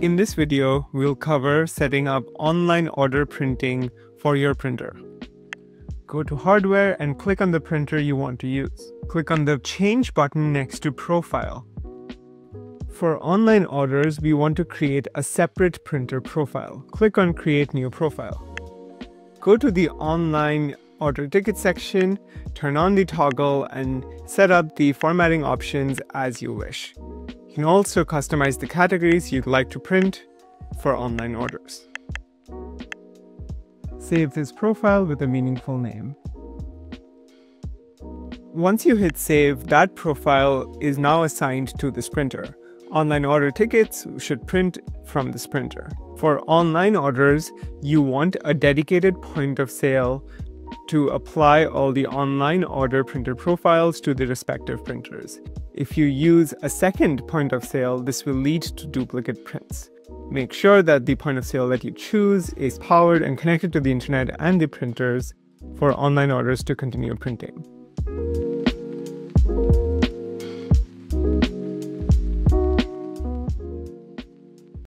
In this video, we'll cover setting up online order printing for your printer. Go to Hardware and click on the printer you want to use. Click on the Change button next to Profile. For online orders, we want to create a separate printer profile. Click on Create New Profile. Go to the Online Order Ticket section, turn on the toggle, and set up the formatting options as you wish. You can also customize the categories you'd like to print for online orders. Save this profile with a meaningful name. Once you hit save, that profile is now assigned to this printer. Online order tickets should print from this printer. For online orders, you want a dedicated point of sale to apply all the online order printer profiles to the respective printers. If you use a second point of sale, this will lead to duplicate prints. Make sure that the point of sale that you choose is powered and connected to the internet and the printers for online orders to continue printing.